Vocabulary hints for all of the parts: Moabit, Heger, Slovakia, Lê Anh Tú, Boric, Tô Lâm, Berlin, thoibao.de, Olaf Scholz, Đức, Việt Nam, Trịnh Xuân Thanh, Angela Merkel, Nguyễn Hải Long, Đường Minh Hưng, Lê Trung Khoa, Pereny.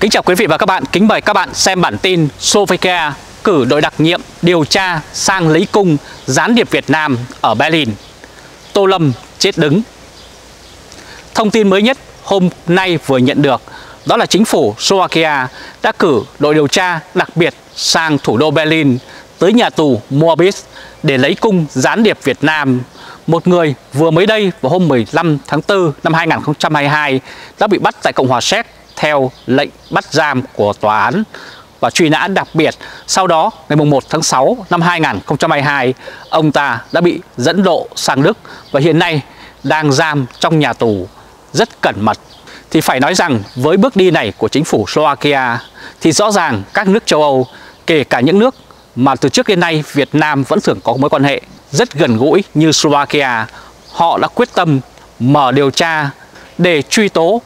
Kính chào quý vị và các bạn, kính mời các bạn xem bản tin Slovakia cử đội đặc nhiệm điều tra sang lấy cung gián điệp Việt Nam ở Berlin. Tô Lâm chết đứng. Thông tin mới nhất hôm nay vừa nhận được đó là chính phủ Slovakia đã cử đội điều tra đặc biệt sang thủ đô Berlin tới nhà tù Moabit để lấy cung gián điệp Việt Nam. Một người vừa mới đây vào hôm 15 tháng 4 năm 2022 đã bị bắt tại Cộng hòa Séc theo lệnh bắt giam của tòa án và truy nã đặc biệt. Sau đó, ngày 1 tháng 6 năm 2022, ông ta đã bị dẫn độ sang Đức và hiện nay đang giam trong nhà tù rất cẩn mật. Thì phải nói rằng với bước đi này của chính phủ Slovakia thì rõ ràng các nước châu Âu, kể cả những nước mà từ trước đến nay Việt Nam vẫn thường có mối quan hệ rất gần gũi như Slovakia, họ đã quyết tâm mở điều tra để truy tố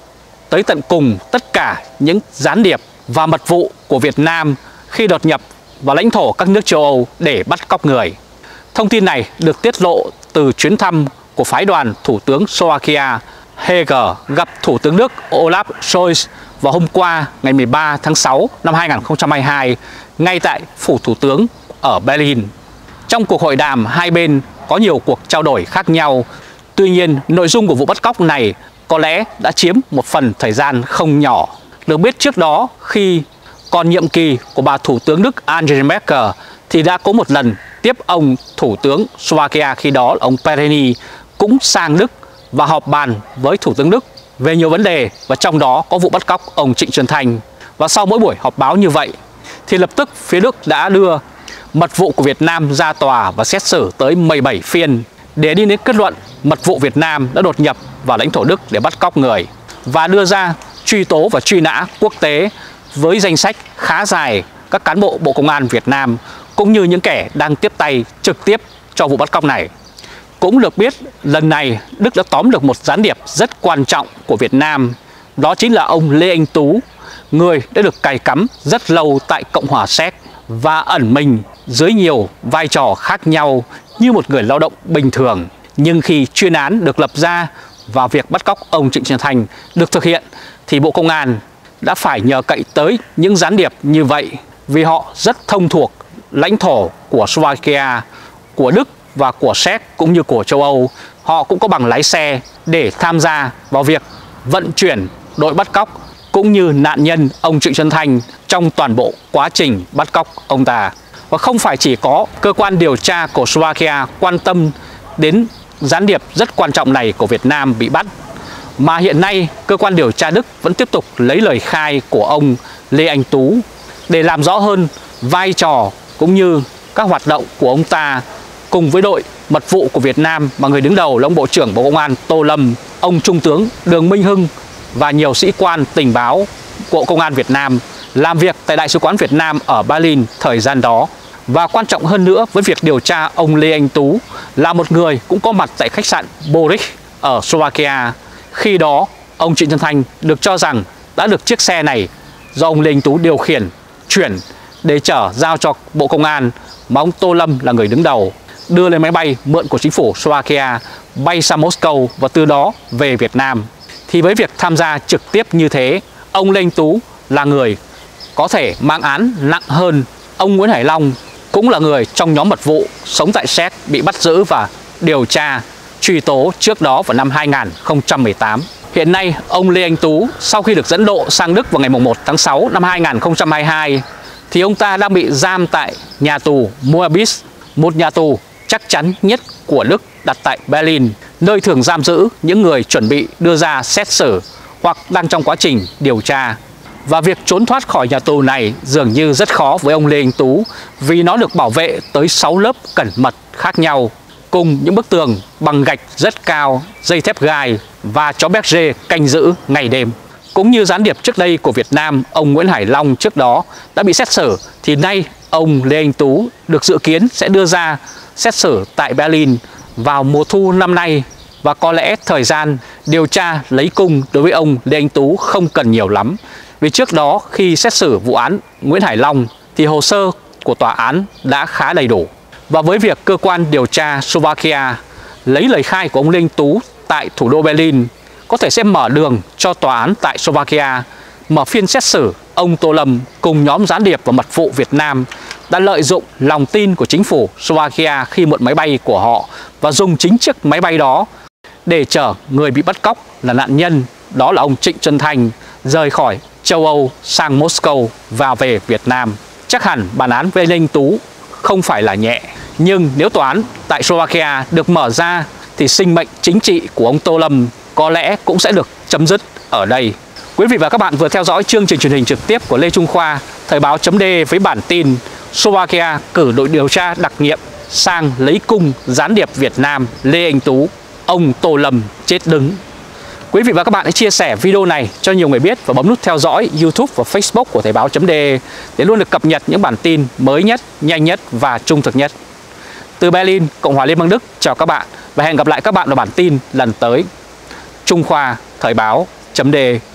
tới tận cùng tất cả những gián điệp và mật vụ của Việt Nam khi đột nhập vào lãnh thổ các nước châu Âu để bắt cóc người. Thông tin này được tiết lộ từ chuyến thăm của phái đoàn Thủ tướng Slovakia Heger gặp Thủ tướng Đức Olaf Scholz vào hôm qua ngày 13 tháng 6 năm 2022 ngay tại Phủ Thủ tướng ở Berlin. Trong cuộc hội đàm, hai bên có nhiều cuộc trao đổi khác nhau. Tuy nhiên, nội dung của vụ bắt cóc này có lẽ đã chiếm một phần thời gian không nhỏ. Được biết trước đó, khi còn nhiệm kỳ của bà Thủ tướng Đức Angela Merkel thì đã có một lần tiếp ông Thủ tướng Slovakia khi đó là ông Pereny cũng sang Đức và họp bàn với Thủ tướng Đức về nhiều vấn đề và trong đó có vụ bắt cóc ông Trịnh Xuân Thanh. Và sau mỗi buổi họp báo như vậy thì lập tức phía Đức đã đưa mật vụ của Việt Nam ra tòa và xét xử tới 17 phiên để đi đến kết luận mật vụ Việt Nam đã đột nhập vào lãnh thổ Đức để bắt cóc người và đưa ra truy tố và truy nã quốc tế với danh sách khá dài các cán bộ Bộ Công an Việt Nam cũng như những kẻ đang tiếp tay trực tiếp cho vụ bắt cóc này. Cũng được biết lần này Đức đã tóm được một gián điệp rất quan trọng của Việt Nam, đó chính là ông Lê Anh Tú, người đã được cài cắm rất lâu tại Cộng hòa Séc và ẩn mình dưới nhiều vai trò khác nhau như một người lao động bình thường. Nhưng khi chuyên án được lập ra và việc bắt cóc ông Trịnh Xuân Thanh được thực hiện thì Bộ Công an đã phải nhờ cậy tới những gián điệp như vậy vì họ rất thông thuộc lãnh thổ của Slovakia, của Đức và của Séc cũng như của châu Âu. Họ cũng có bằng lái xe để tham gia vào việc vận chuyển đội bắt cóc cũng như nạn nhân ông Trịnh Xuân Thanh trong toàn bộ quá trình bắt cóc ông ta. Và không phải chỉ có cơ quan điều tra của Slovakia quan tâm đến gián điệp rất quan trọng này của Việt Nam bị bắt, mà hiện nay cơ quan điều tra Đức vẫn tiếp tục lấy lời khai của ông Lê Anh Tú để làm rõ hơn vai trò cũng như các hoạt động của ông ta cùng với đội mật vụ của Việt Nam mà người đứng đầu là ông Bộ trưởng Bộ Công an Tô Lâm, ông Trung tướng Đường Minh Hưng và nhiều sĩ quan tình báo của Bộ Công an Việt Nam làm việc tại Đại sứ quán Việt Nam ở Berlin thời gian đó. Và quan trọng hơn nữa với việc điều tra ông Lê Anh Tú là một người cũng có mặt tại khách sạn Boric ở Slovakia. Khi đó, ông Trịnh Xuân Thanh được cho rằng đã được chiếc xe này do ông Lê Anh Tú điều khiển, chuyển để chở giao cho Bộ Công an mà ông Tô Lâm là người đứng đầu, đưa lên máy bay mượn của chính phủ Slovakia, bay sang Moscow và từ đó về Việt Nam. Thì với việc tham gia trực tiếp như thế, ông Lê Anh Tú là người có thể mang án nặng hơn ông Nguyễn Hải Long, cũng là người trong nhóm mật vụ sống tại Séc bị bắt giữ và điều tra, truy tố trước đó vào năm 2018. Hiện nay, ông Lê Anh Tú sau khi được dẫn độ sang Đức vào ngày 1 tháng 6 năm 2022 thì ông ta đang bị giam tại nhà tù Moabit, một nhà tù chắc chắn nhất của Đức đặt tại Berlin, nơi thường giam giữ những người chuẩn bị đưa ra xét xử hoặc đang trong quá trình điều tra. Và việc trốn thoát khỏi nhà tù này dường như rất khó với ông Lê Anh Tú vì nó được bảo vệ tới 6 lớp cẩn mật khác nhau cùng những bức tường bằng gạch rất cao, dây thép gai và chó Berger canh giữ ngày đêm. Cũng như gián điệp trước đây của Việt Nam, ông Nguyễn Hải Long trước đó đã bị xét xử thì nay ông Lê Anh Tú được dự kiến sẽ đưa ra xét xử tại Berlin vào mùa thu năm nay. Và có lẽ thời gian điều tra lấy cung đối với ông Lê Anh Tú không cần nhiều lắm. Vì trước đó khi xét xử vụ án Nguyễn Hải Long thì hồ sơ của tòa án đã khá đầy đủ. Và với việc cơ quan điều tra Slovakia lấy lời khai của ông Lê Anh Tú tại thủ đô Berlin có thể sẽ mở đường cho tòa án tại Slovakia mở phiên xét xử, ông Tô Lâm cùng nhóm gián điệp và mật vụ Việt Nam đã lợi dụng lòng tin của chính phủ Slovakia khi mượn máy bay của họ và dùng chính chiếc máy bay đó để chở người bị bắt cóc là nạn nhân, đó là ông Trịnh Xuân Thanh, rời khỏi châu Âu sang Moscow và về Việt Nam. Chắc hẳn bản án về Lê Anh Tú không phải là nhẹ, nhưng nếu tòa án tại Slovakia được mở ra thì sinh mệnh chính trị của ông Tô Lâm có lẽ cũng sẽ được chấm dứt ở đây. Quý vị và các bạn vừa theo dõi chương trình truyền hình trực tiếp của Lê Trung Khoa, thoibao.de với bản tin Slovakia cử đội điều tra đặc nhiệm sang lấy cung gián điệp Việt Nam Lê Anh Tú, ông Tô Lâm chết đứng. Quý vị và các bạn hãy chia sẻ video này cho nhiều người biết và bấm nút theo dõi YouTube và Facebook của thoibao.de để luôn được cập nhật những bản tin mới nhất, nhanh nhất và trung thực nhất. Từ Berlin, Cộng hòa Liên bang Đức, chào các bạn và hẹn gặp lại các bạn ở bản tin lần tới. Trung Khoa, thoibao.de.